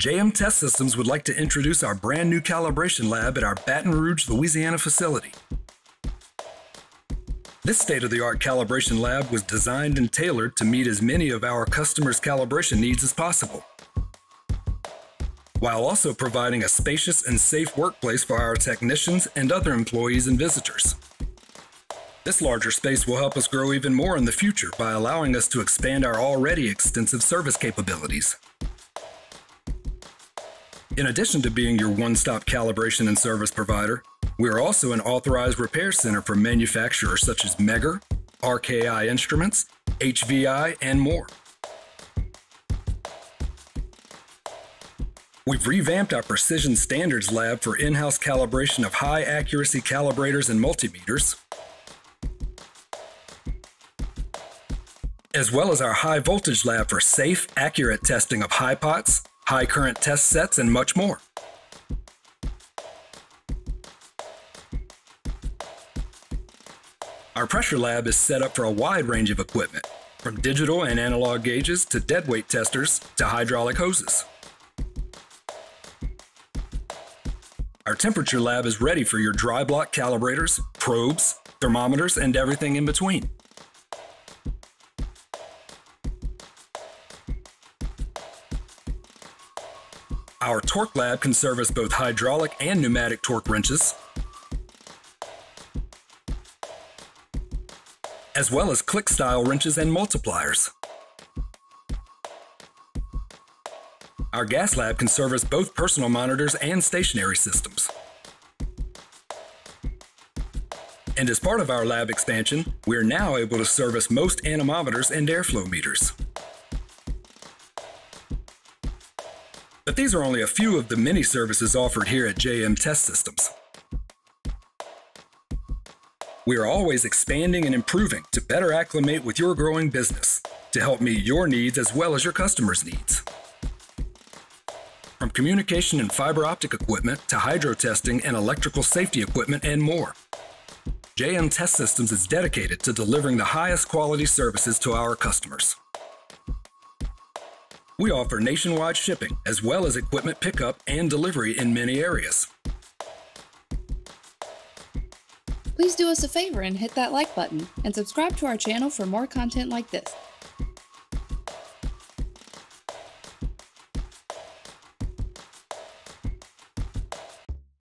JM Test Systems would like to introduce our brand new calibration lab at our Baton Rouge, Louisiana facility. This state-of-the-art calibration lab was designed and tailored to meet as many of our customers' calibration needs as possible, while also providing a spacious and safe workplace for our technicians and other employees and visitors. This larger space will help us grow even more in the future by allowing us to expand our already extensive service capabilities. In addition to being your one-stop calibration and service provider, we are also an authorized repair center for manufacturers such as Megger, RKI Instruments, HVI, and more. We've revamped our Precision Standards Lab for in-house calibration of high-accuracy calibrators and multimeters, as well as our High-Voltage Lab for safe, accurate testing of hipots, high current test sets, and much more. Our pressure lab is set up for a wide range of equipment, from digital and analog gauges to deadweight testers to hydraulic hoses. Our temperature lab is ready for your dry block calibrators, probes, thermometers, and everything in between. Our torque lab can service both hydraulic and pneumatic torque wrenches, as well as click-style wrenches and multipliers. Our gas lab can service both personal monitors and stationary systems. And as part of our lab expansion, we are now able to service most anemometers and airflow meters. But these are only a few of the many services offered here at JM Test Systems. We are always expanding and improving to better acclimate with your growing business, to help meet your needs as well as your customers' needs. From communication and fiber optic equipment to hydro testing and electrical safety equipment and more, JM Test Systems is dedicated to delivering the highest quality services to our customers. We offer nationwide shipping as well as equipment pickup and delivery in many areas. Please do us a favor and hit that like button and subscribe to our channel for more content like this.